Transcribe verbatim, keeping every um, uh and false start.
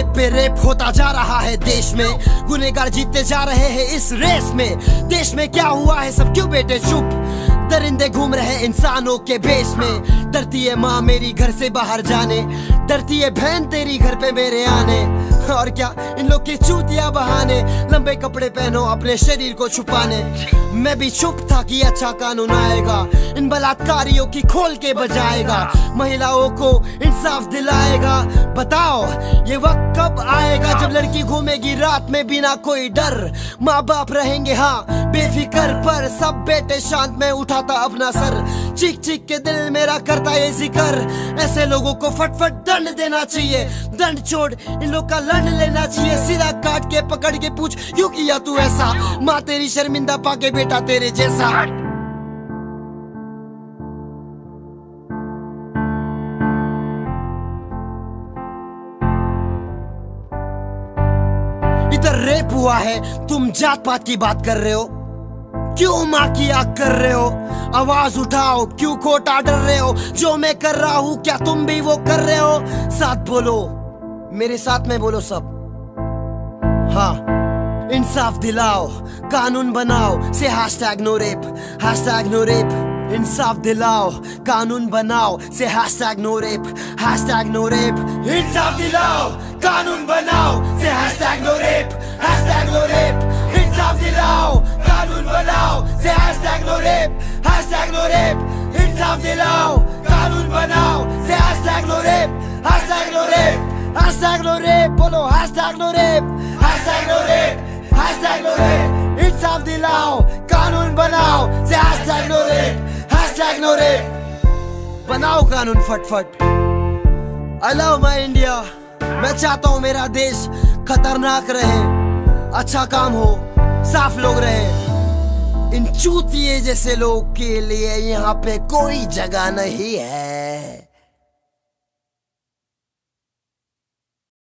Rape पे rape होता जा रहा है देश में, गुनेगार जीतते जा रहे हैं इस रेस में। देश में क्या हुआ है, सब क्यों बेटे चुप? दरिंदे घूम रहे इंसानों के बेश में। डरती है माँ मेरी घर से बाहर जाने, डरती है बहन तेरी घर पे मेरे आने। और क्या इन लोग के चूतिया बहाने, लंबे कपड़े पहनो अपने शरीर को छुपाने। मैं भी चुप था कि अच्छा कानून आएगा, इन बलात्कारियों की खोल के बजाएगा, महिलाओं को इंसाफ दिलाएगा। बताओ ये वक्त कब आएगा जब लड़की घूमेगी रात में बिना कोई डर। माँ बाप रहेंगे हाँ बेफिकर, पर सब बेटे शांत में उठाता अपना सर। चीख चीख के दिल मेरा करता ये जिक्र, ऐसे लोगों को फटफट दंड देना चाहिए। दंड छोड़ इन लोग का लड़ लेना चाहिए, सीधा काट के पकड़ के पूछ क्यों किया तू ऐसा। माँ तेरी शर्मिंदा पाके बेटा तेरे जैसा। इधर रेप हुआ है, तुम जात पात की बात कर रहे हो, क्यों माँ की आग कर रहे हो? आवाज उठाओ, क्यों खोटा डर रहे हो? जो मैं कर रहा हूँ क्या तुम भी वो कर रहे हो? साथ बोलो, मेरे साथ में बोलो सब। हाँ इंसाफ दिलाओ, कानून बनाओ से hashtag no rape, hashtag no rape. इंसाफ दिलाओ, कानून बनाओ से hashtag no rape, hashtag no rape. इंसाफ दिलाओ, कानून बनाओ से hashtag no rape, hashtag no rape. इंसाफ दिलाओ, कानून बनाओ से hashtag no rape, hashtag no rape. इंसाफ दिलाओ, कानून बनाओ से hashtag no rape, hashtag no rape, hashtag no rape. बोलो hashtag no rape, hashtag no rape, hashtag no rape. इंसाफ दिलाओ, कानून बनाओ से hashtag no rape, hashtag no rape. बनाओ कानून फटफट। आई लव माय इंडिया, मैं चाहता हूँ मेरा देश खतरनाक रहे, अच्छा काम हो, साफ लोग रहे। इन चूतिए जैसे लोग के लिए यहाँ पे कोई जगह नहीं है।